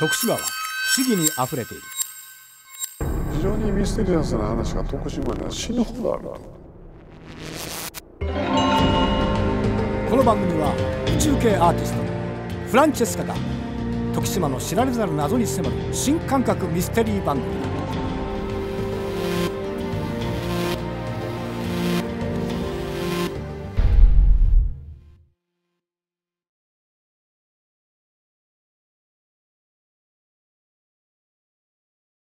徳島は不思議にあふれている。非常にミステリアスな話が徳島には死ぬほどある。この番組は宇宙系アーティストフランチェスカが徳島の知られざる謎に迫る新感覚ミステリー番組。